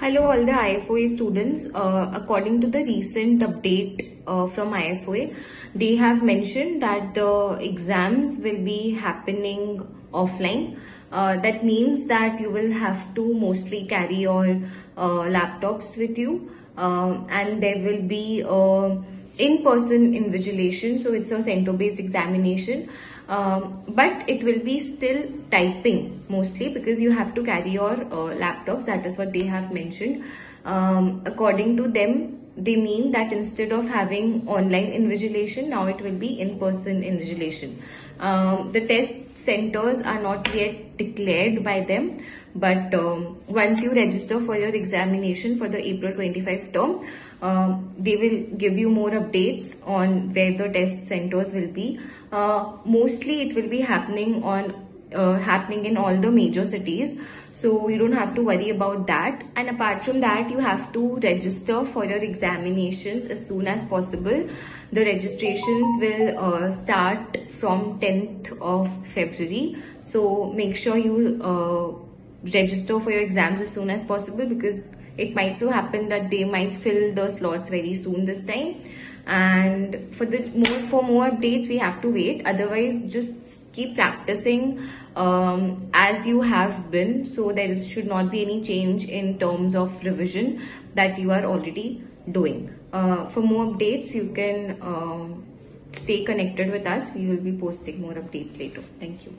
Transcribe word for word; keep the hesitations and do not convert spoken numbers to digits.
Hello all the I F O A students. Uh, according to the recent update uh, from I F O A, they have mentioned that the exams will be happening offline. Uh, that means that you will have to mostly carry your uh, laptops with you, uh, and there will be uh, in-person invigilation, so it's a center-based examination, um, but it will be still typing mostly because you have to carry your uh, laptops. That is what they have mentioned. Um, according to them, they mean that instead of having online invigilation, now it will be in-person invigilation. Um, the test centers are not yet declared by them, but um, once you register for your examination for the April twenty-fifth term, uh, they will give you more updates on where the test centers will be. Uh, mostly it will be happening on Uh, happening in all the major cities, so you don't have to worry about that. And apart from that, you have to register for your examinations as soon as possible. The registrations will uh, start from tenth of February, so make sure you uh, register for your exams as soon as possible, because it might so happen that they might fill the slots very soon this time. And for the more for more updates we have to wait. Otherwise, just keep practicing um, as you have been, so there is, should not be any change in terms of revision that you are already doing. Uh, for more updates, you can um, stay connected with us. We will be posting more updates later. Thank you.